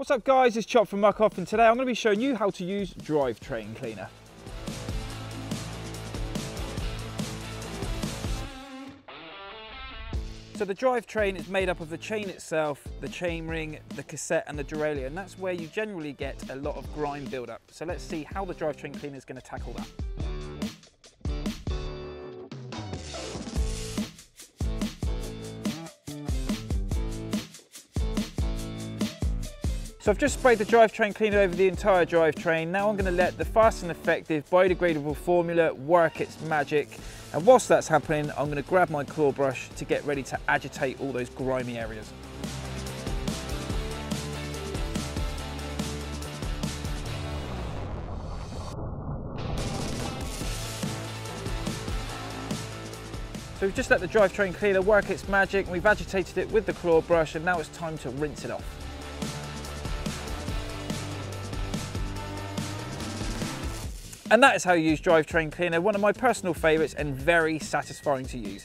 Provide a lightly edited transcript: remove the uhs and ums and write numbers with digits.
What's up guys, it's Chop from Muc-Off, and today I'm going to be showing you how to use drivetrain cleaner. So the drivetrain is made up of the chain itself, the chainring, the cassette and the derailleur, and that's where you generally get a lot of grime buildup. So let's see how the drivetrain cleaner is going to tackle that. So I've just sprayed the drivetrain cleaner over the entire drivetrain. Now I'm going to let the fast and effective biodegradable formula work its magic. And whilst that's happening, I'm going to grab my claw brush to get ready to agitate all those grimy areas. So we've just let the drivetrain cleaner work its magic, and we've agitated it with the claw brush, and now it's time to rinse it off. And that is how you use drivetrain cleaner, one of my personal favourites and very satisfying to use.